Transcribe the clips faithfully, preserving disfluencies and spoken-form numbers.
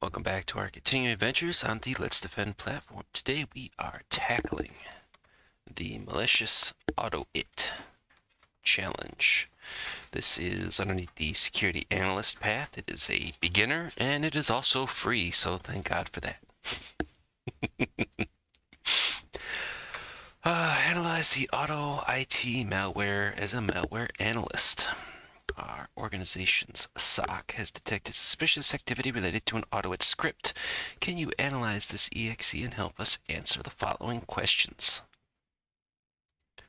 Welcome back to our continuing adventures on the Let's Defend platform. Today we are tackling the malicious AutoIT challenge. This is underneath the security analyst path. It is a beginner and it is also free, so thank God for that. uh, analyze the AutoIT malware as a malware analyst. Our organization's S O C has detected suspicious activity related to an AutoIT script. Can you analyze this E X E and help us answer the following questions?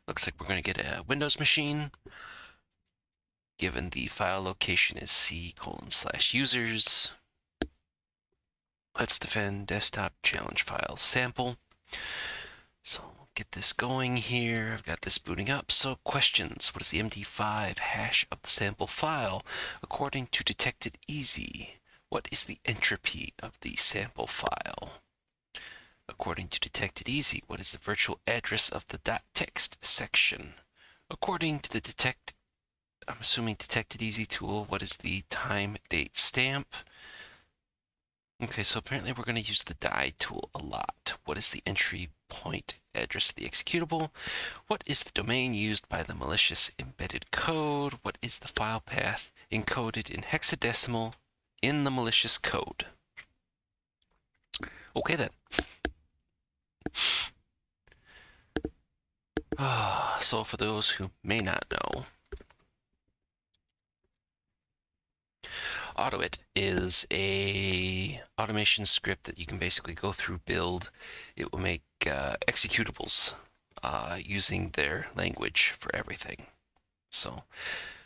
Looks like we're going to get a Windows machine. Given the file location is C colon slash users. Let's defend desktop challenge file sample. So get this going here. I've got this booting up. So questions. What is the M D five hash of the sample file according to Detect It Easy? What is the entropy of the sample file? According to Detect It Easy, what is the virtual address of the .txt section? According to the detect, I'm assuming Detect It Easy tool, what is the time date stamp? Okay, so apparently we're going to use the die tool a lot. What is the entry point address of the executable? What is the domain used by the malicious embedded code? What is the file path encoded in hexadecimal in the malicious code? Okay then. Ah, so for those who may not know, AutoIT is a automation script that you can basically go through, build. It will make uh, executables uh, using their language for everything. So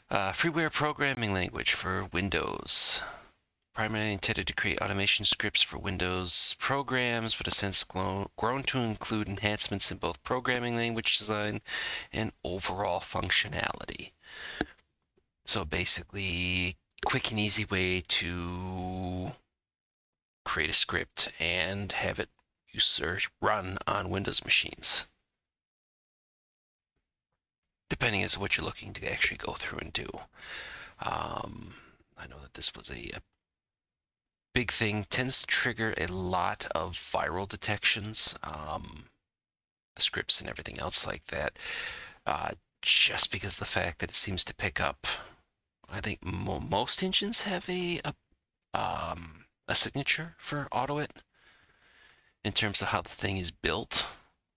uh, freeware programming language for Windows. Primarily intended to create automation scripts for Windows programs, but has since grown to include enhancements in both programming language design and overall functionality. So basically, quick and easy way to create a script and have it user run on Windows machines, depending as to what you're looking to actually go through and do. Um, I know that this was a, a big thing, tends to trigger a lot of viral detections, um, scripts and everything else like that, uh, just because of the fact that it seems to pick up. I think most engines have a a, um, a signature for AutoIT in terms of how the thing is built.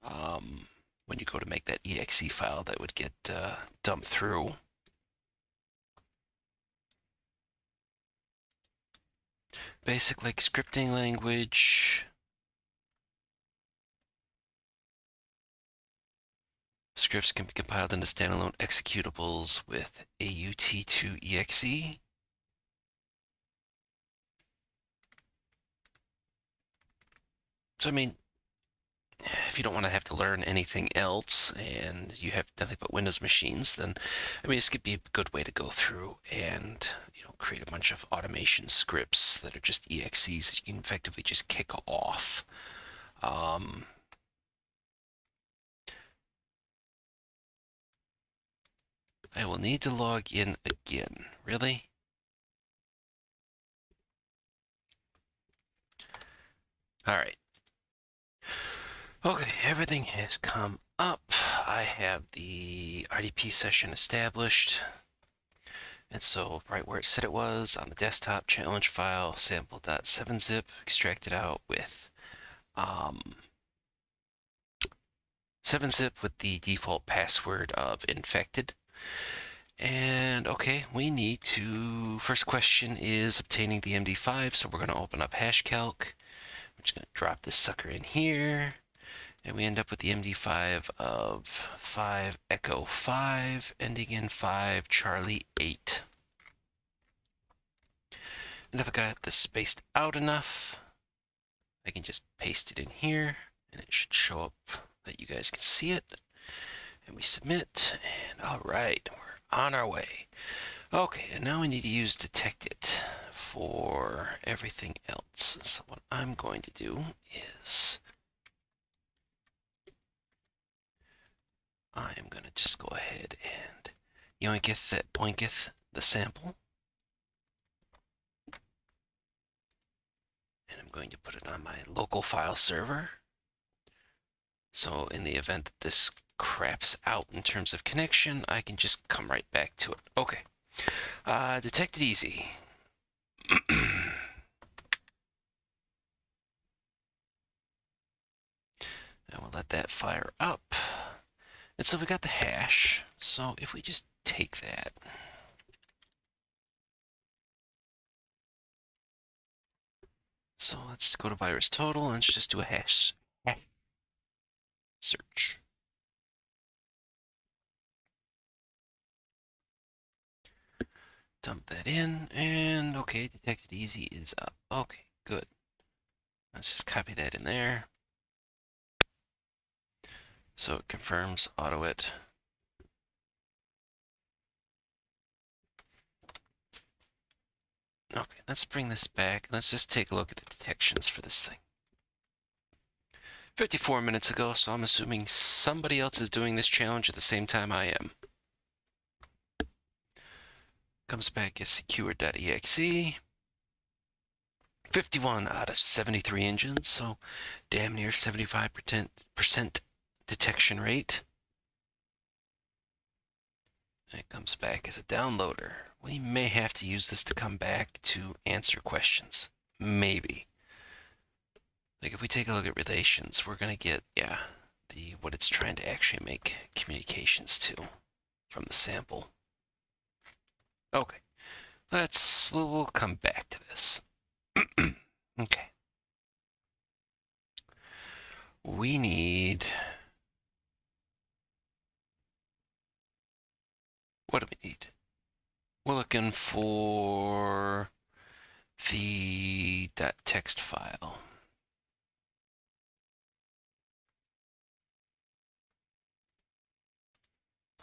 Um, when you go to make that E X E file, that would get uh, dumped through. Basic like scripting language, scripts can be compiled into standalone executables with A U T two exe. So, I mean, if you don't want to have to learn anything else and you have nothing but Windows machines, then, I mean, this could be a good way to go through and, you know, create a bunch of automation scripts that are just E X Es that you can effectively just kick off. Um, I will need to log in again. Really? All right. Okay, everything has come up. I have the R D P session established. And so right where it said it was, on the desktop challenge file, sample.seven zip, extracted out with um, seven zip with the default password of infected. And okay, we need to, first question is obtaining the M D five, so we're going to open up hashcalc. I'm just going to drop this sucker in here, and we end up with the M D five of five echo five, ending in five charlie eight. And if I got this spaced out enough, I can just paste it in here, and it should show up that you guys can see it. And we submit, and all right, we're on our way. Okay, and now we need to use Detect It for everything else. So what I'm going to do is I am going to just go ahead and yoinketh that boinketh the sample. I'm going to put it on my local file server. So in the event that this craps out in terms of connection, I can just come right back to it. Okay. Uh, Detect It Easy. Now we'll let that fire up. And so we got the hash. So if we just take that. So let's go to VirusTotal and let's just do a hash search. Dump that in, and okay, Detect It Easy is up. Okay, good. Let's just copy that in there. So it confirms AutoIT. Okay, let's bring this back. Let's just take a look at the detections for this thing. fifty-four minutes ago, so I'm assuming somebody else is doing this challenge at the same time I am. Comes back as secure dot E X E. fifty-one out of seventy-three engines, so damn near seventy-five percent detection rate. And it comes back as a downloader. We may have to use this to come back to answer questions. Maybe. Like if we take a look at relations, we're going to get, yeah, the what it's trying to actually make communications to from the sample. Okay, let's, we'll come back to this. Okay. We need, what do we need? We're looking for the .text file.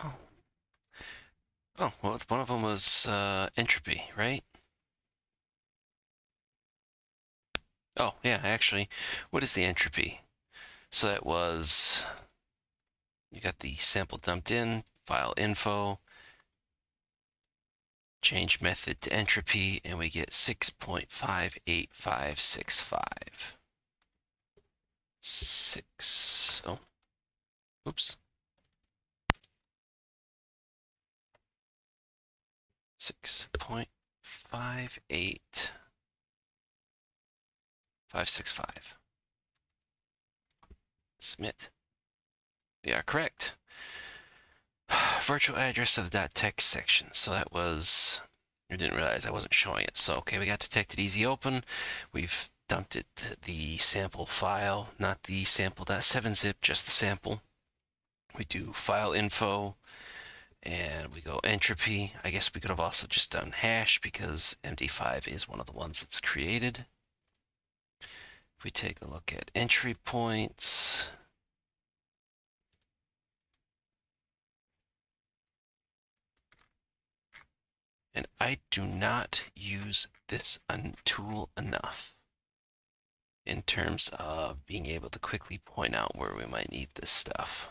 Oh. Oh, well, one of them was uh, entropy, right? Oh, yeah, actually, what is the entropy? So that was, you got the sample dumped in, file info, change method to entropy, and we get six point five eight five six five. Six, oh, oops. six point five eight five six five. Submit. We are correct. Virtual address of the .text section. So that was, I didn't realize I wasn't showing it. So, okay, we got Detect It Easy open. We've dumped it to the sample file, not the sample.seven zip, just the sample. We do file info. And we go entropy. I guess we could have also just done hash because M D five is one of the ones that's created. If we take a look at entry points, and I do not use this tool enough in terms of being able to quickly point out where we might need this stuff.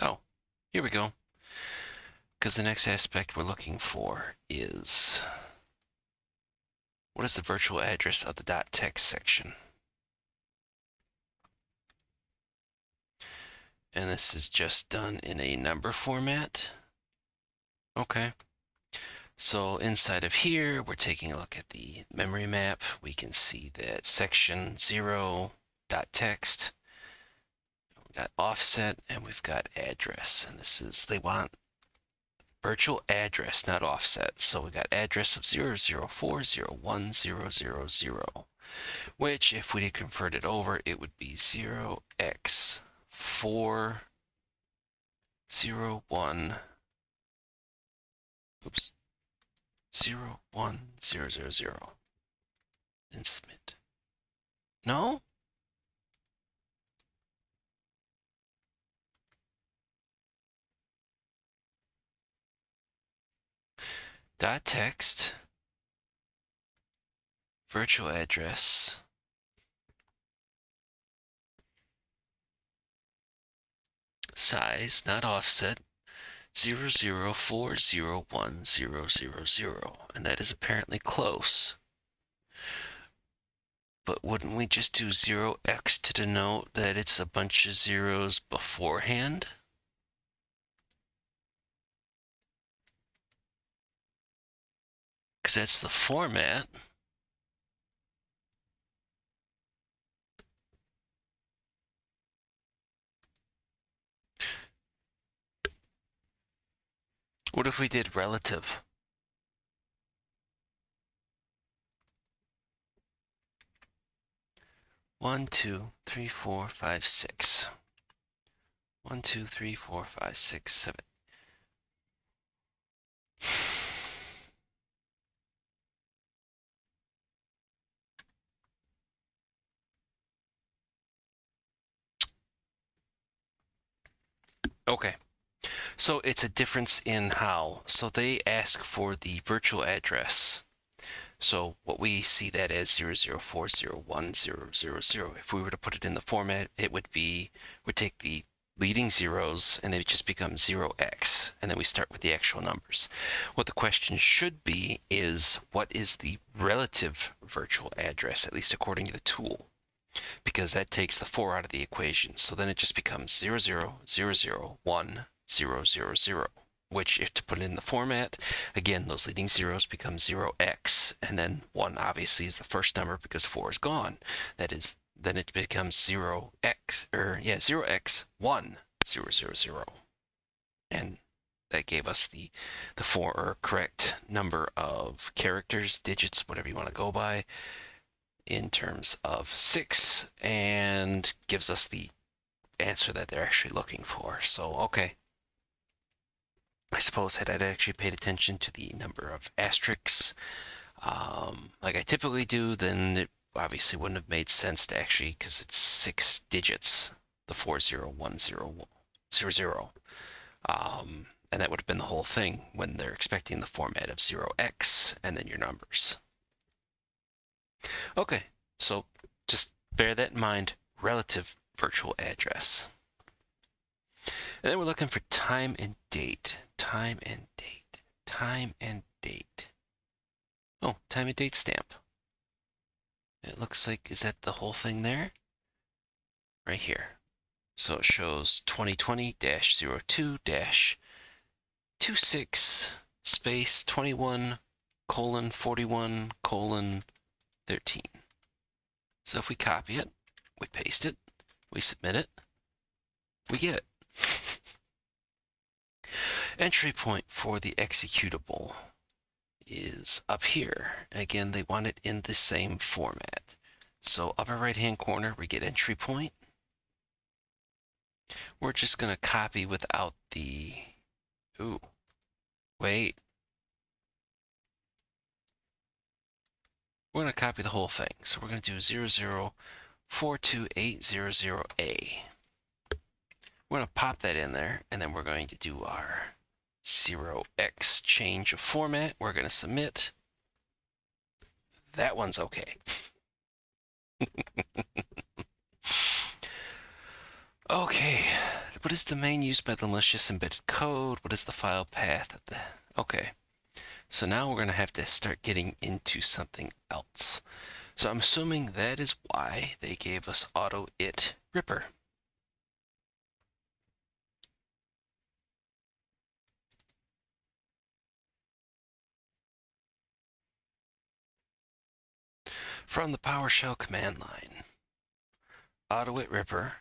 Oh, here we go. Because the next aspect we're looking for is what is the virtual address of the .text section? And this is just done in a number format. Okay. So inside of here, we're taking a look at the memory map. We can see that section zero dot text. Got offset and we've got address, and this is, they want virtual address, not offset. So we got address of zero zero four zero one zero zero zero, which if we did convert it over, it would be zero x four zero one, oops, zero one zero zero zero, and submit. No? Dot text, virtual address, size, not offset, zero zero four zero one zero zero zero, and that is apparently close But wouldn't we just do zero x to denote that it's a bunch of zeros beforehand? Because that's the format. What if we did relative? One, two, three, four, five, six. One, two, three, four, five, six, seven. Okay. So it's a difference in how. So they ask for the virtual address. So what we see that as zero zero four zero one zero zero zero. If we were to put it in the format, it would be, we take the leading zeros and they just become zero x. And then we start with the actual numbers. What the question should be is, what is the relative virtual address, at least according to the tool? Because that takes the four out of the equation. So then it just becomes zero zero zero zero one zero zero zero, which, if to put it in the format, again, those leading zeros become zero x, and then one obviously is the first number because four is gone. That is, then it becomes zero x, or yeah, zero x one zero zero zero, and that gave us the the four or correct number of characters, digits, whatever you want to go by, in terms of six, and gives us the answer that they're actually looking for. So, okay. I suppose had I actually paid attention to the number of asterisks, um, like I typically do, then it obviously wouldn't have made sense to actually, because it's six digits, the four zero one zero zero zero, um, and that would have been the whole thing when they're expecting the format of zero x and then your numbers. Okay, so just bear that in mind. Relative virtual address. And then we're looking for time and date, time and date, time and date. Oh, time and date stamp. It looks like, is that the whole thing there? Right here. So it shows twenty twenty dash zero two dash two six space twenty-one colon forty-one colon thirteen. So if we copy it, we paste it, we submit it, we get it. Entry point for the executable is up here. Again, they want it in the same format. So upper right hand corner, we get entry point. We're just going to copy without the, ooh, wait. We're going to copy the whole thing. So we're going to do zero zero four two eight zero zero A. We're going to pop that in there, and then we're going to do our zero x change of format. We're going to submit. That one's okay. Okay. What is the main used by the malicious embedded code? What is the file path? At the, okay. So now we're going to have to start getting into something else. So I'm assuming that is why they gave us AutoIt-Ripper. From the PowerShell command line, AutoIt-Ripper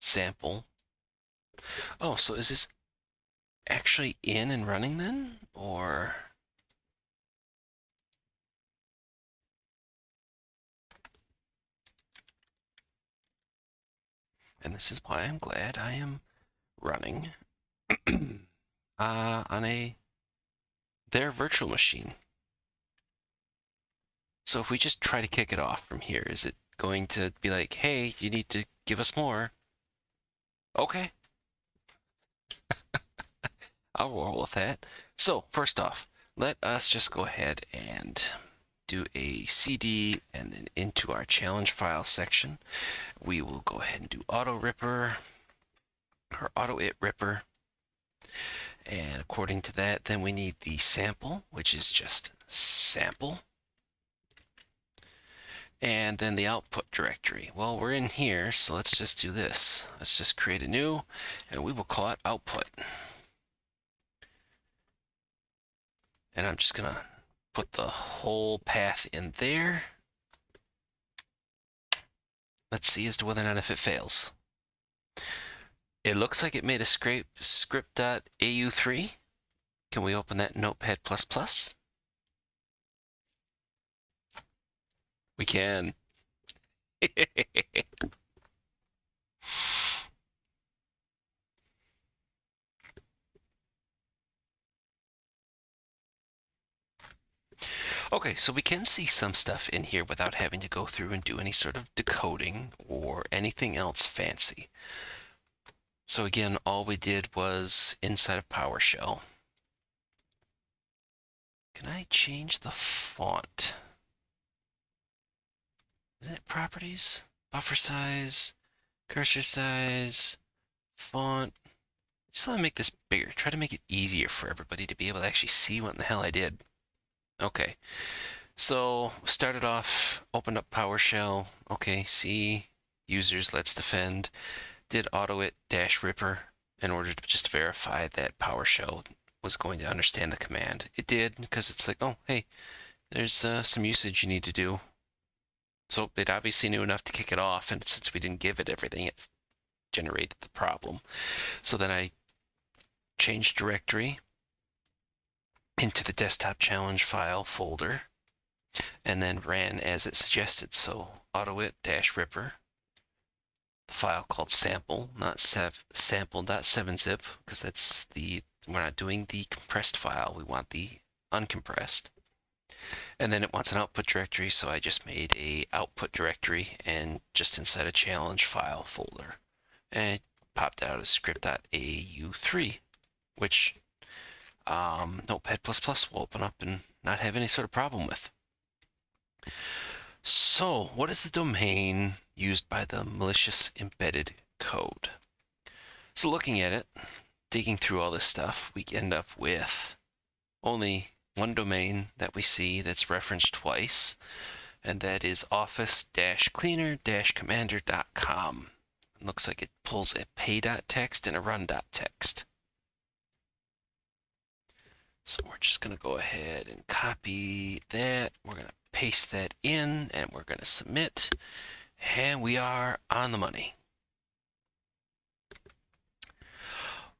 sample. Oh, so is this actually in and running then, or? And this is why I'm glad I am running uh, on a their virtual machine. So if we just try to kick it off from here, is it going to be like, hey, you need to give us more? Okay. I'll roll with that. So first off, let us just go ahead and do a C D, and then into our challenge file section, we will go ahead and do AutoIt-Ripper, or AutoIt-Ripper. And according to that, then we need the sample, which is just sample. And then the output directory. Well, we're in here, so let's just do this. Let's just create a new, and we will call it output. And I'm just gonna put the whole path in there. Let's see as to whether or not if it fails. It looks like it made a scrape script.au3. Can we open that in Notepad plus plus? We can. Okay, so we can see some stuff in here without having to go through and do any sort of decoding or anything else fancy. So again, all we did was inside of PowerShell. Can I change the font? Isn't it properties? Buffer size, cursor size, font. I just want to make this bigger. Try to make it easier for everybody to be able to actually see what in the hell I did. Okay, so started off, opened up PowerShell. Okay, C, users, let's defend. Did AutoIT-Ripper in order to just verify that PowerShell was going to understand the command. It did, because it's like, oh, hey, there's uh, some usage you need to do. So it obviously knew enough to kick it off, and since we didn't give it everything, it generated the problem. So then I changed directory into the desktop challenge file folder, and then ran as it suggested. So AutoIT-Ripper, the file called sample, not sample.7zip, because that's the, we're not doing the compressed file, we want the uncompressed. And then it wants an output directory, so I just made a output directory and just inside a challenge file folder, and it popped out as script.A U three, which um, Notepad plus plus will open up and not have any sort of problem with. So what is the domain used by the malicious embedded code? So looking at it, digging through all this stuff, we end up with only one domain that we see that's referenced twice, and that is office dash cleaner dash commander dot com. It looks like it pulls a pay.txt and a run.txt. So we're just going to go ahead and copy that. We're going to paste that in, and we're going to submit, and we are on the money.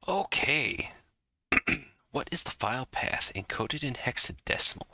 Okay. What is the file path encoded in hexadecimal?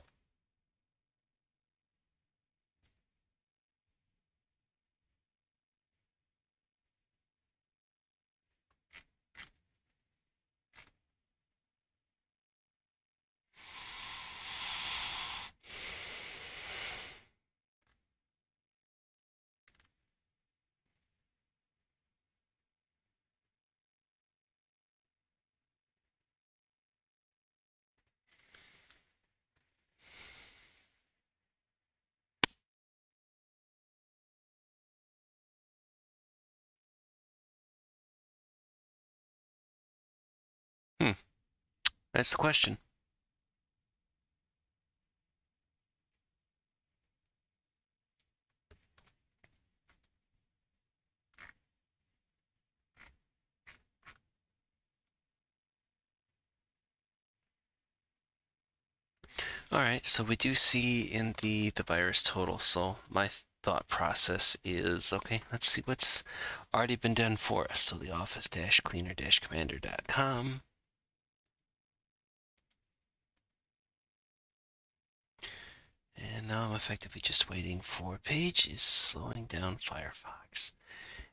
Hmm, that's the question. All right, so we do see in the, the VirusTotal, so my thought process is, okay, let's see what's already been done for us. So the office dash cleaner dash commander dot com. And now I'm effectively just waiting for page is slowing down Firefox.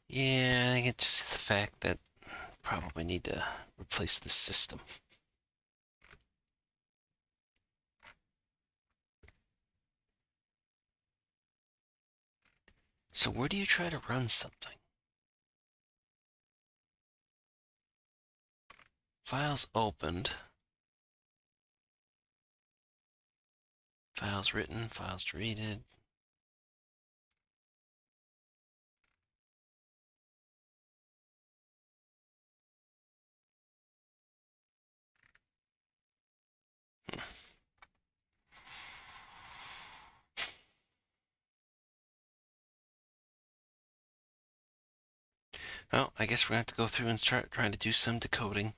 Yeah, I think it's just the fact that I probably need to replace the system. So where do you try to run something? Files opened. Files written, files deleted. one. Well, I guess we're going to have to go through and start trying to do some decoding.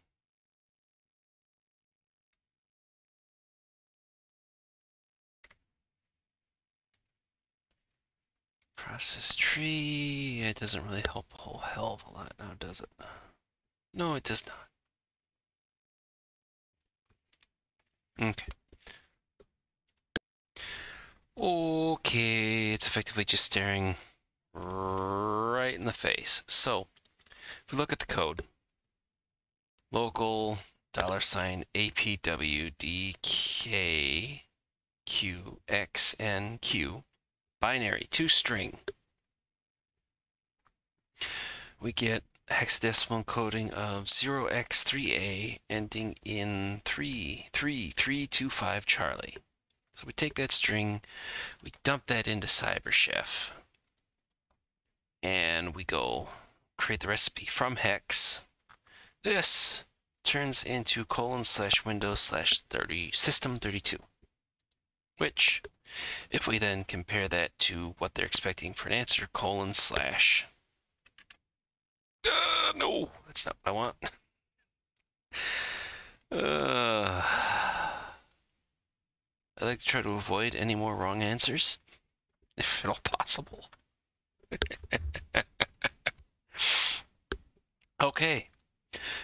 Process tree, it doesn't really help a whole hell of a lot now, does it? No, it does not. Okay. Okay, it's effectively just staring right in the face. So, if we look at the code, local dollar sign A P W D K Q X N Q binary two string, we get hexadecimal encoding of zero x three A ending in three three three two five Charlie. So we take that string, we dump that into CyberChef, and we go create the recipe from hex. This turns into colon slash windows slash thirty system thirty-two, which, if we then compare that to what they're expecting for an answer, colon slash. Uh, no, that's not what I want. Uh, I like to try to avoid any more wrong answers, if at all possible. Okay,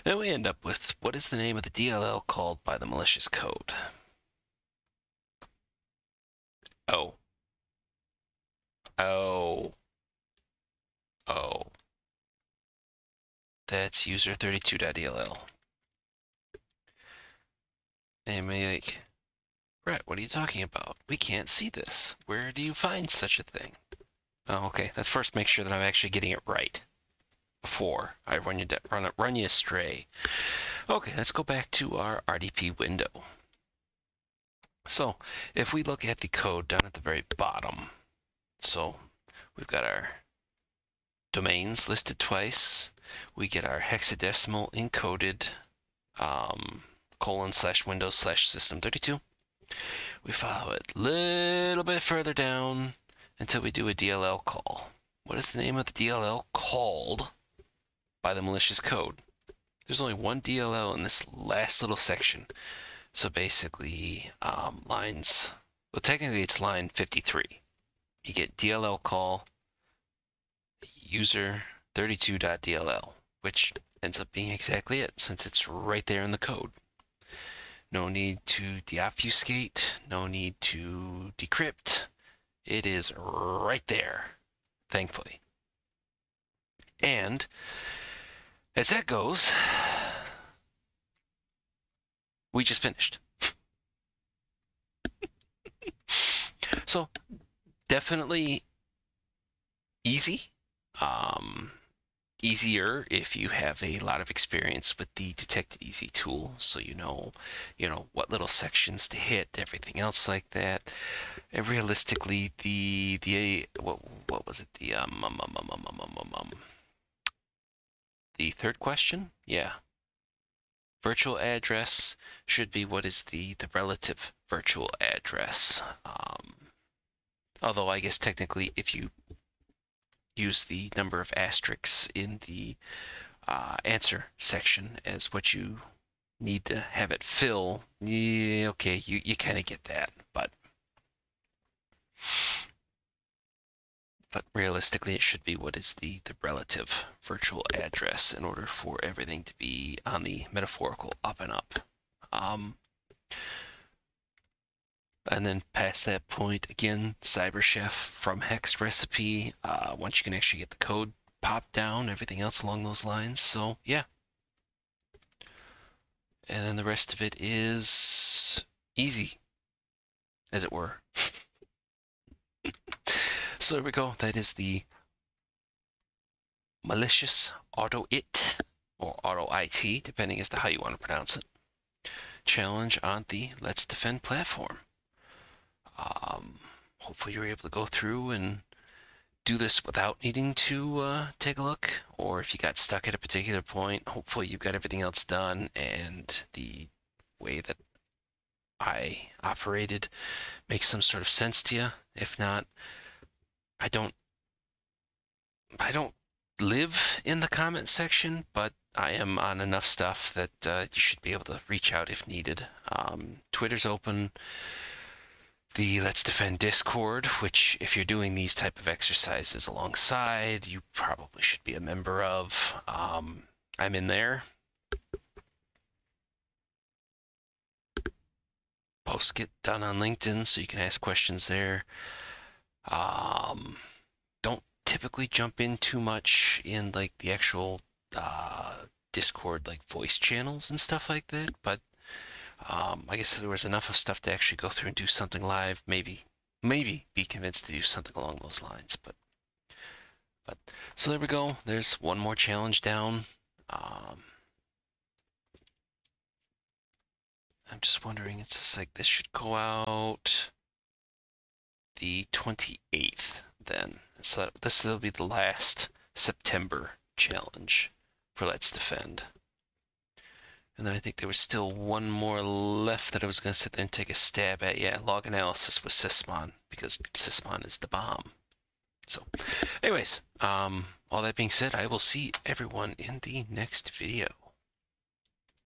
then we end up with what is the name of the D L L called by the malicious code? Oh. Oh. Oh. That's user thirty-two dot D L L. And be like, Brett, what are you talking about? We can't see this. Where do you find such a thing? Oh, okay. Let's first make sure that I'm actually getting it right before I run you run run you astray. Okay, let's go back to our R D P window. So, if we look at the code down at the very bottom, so we've got our domains listed twice. We get our hexadecimal encoded um, colon slash windows slash system thirty-two. We follow it a little bit further down until we do a D L L call. What is the name of the D L L called by the malicious code? There's only one D L L in this last little section. So basically, um, lines, well, technically it's line fifty-three. You get D L L call user thirty-two dot D L L, which ends up being exactly it, since it's right there in the code. No need to deobfuscate, no need to decrypt. It is right there, thankfully. And as that goes, we just finished. So, definitely easy. Um, easier if you have a lot of experience with the Detect It Easy tool, so you know, you know what little sections to hit, everything else like that. And realistically, the the what what was it? The um um um um um um um, um the third question, yeah. Virtual address should be what is the, the relative virtual address. Um, although I guess technically if you use the number of asterisks in the uh, answer section as what you need to have it fill, yeah, okay, you, you kind of get that. But, but realistically, it should be what is the, the relative virtual address in order for everything to be on the metaphorical up and up. Um, and then past that point, again, CyberChef from hex recipe, uh, once you can actually get the code popped down, everything else along those lines. So, yeah. And then the rest of it is easy, as it were. So there we go. That is the malicious AutoIT or AutoIT, depending as to how you want to pronounce it, challenge on the Let's Defend platform. Um, hopefully you were able to go through and do this without needing to uh, take a look, or if you got stuck at a particular point, hopefully you've got everything else done and the way that I operated makes some sort of sense to you. If not, I don't I don't live in the comment section, but I am on enough stuff that uh, you should be able to reach out if needed. Um, Twitter's open, the Let's Defend Discord, which if you're doing these type of exercises alongside, you probably should be a member of. Um, I'm in there. Posts get done on LinkedIn, so you can ask questions there. Um, don't typically jump in too much in like the actual uh, Discord, like voice channels and stuff like that, but um, I guess if there was enough of stuff to actually go through and do something live, maybe, maybe be convinced to do something along those lines. But, but so there we go. There's one more challenge down. Um, I'm just wondering, it's just like this should go out the twenty-eighth then. So that, this will be the last September challenge for Let's Defend. And then I think there was still one more left that I was going to sit there and take a stab at. Yeah, log analysis with Sysmon, because Sysmon is the bomb. So anyways, um, all that being said, I will see everyone in the next video.